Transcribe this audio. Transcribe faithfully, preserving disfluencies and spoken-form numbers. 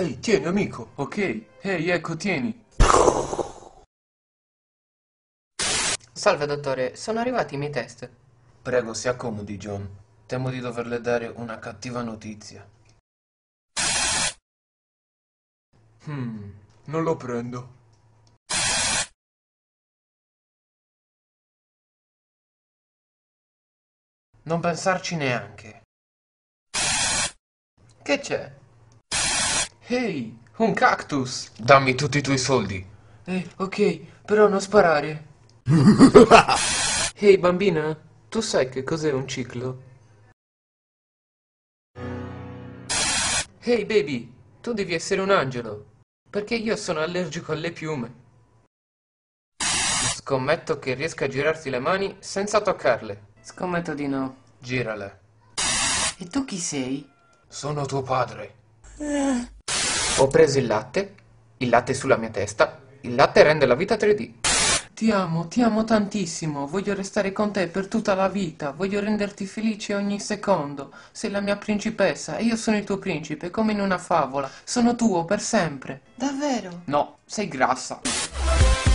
Ehi, tieni, amico. Ok. Ehi, ecco, tieni. Salve, dottore. Sono arrivati i miei test. Prego, si accomodi, John. Temo di doverle dare una cattiva notizia. Hmm, non lo prendo. Non pensarci neanche. Che c'è? Ehi, un cactus! Dammi tutti i tuoi soldi. Eh, ok, però non sparare. Ehi, bambina, tu sai che cos'è un ciclo? Ehi, baby, tu devi essere un angelo, perché io sono allergico alle piume. Scommetto che riesca a girarti le mani senza toccarle. Scommetto di no. Girale. E tu chi sei? Sono tuo padre. Eh. Ho preso il latte, il latte sulla mia testa, il latte rende la vita tre D. Ti amo, ti amo tantissimo, voglio restare con te per tutta la vita, voglio renderti felice ogni secondo. Sei la mia principessa e io sono il tuo principe, come in una favola. Sono tuo per sempre. Davvero? No, sei grassa.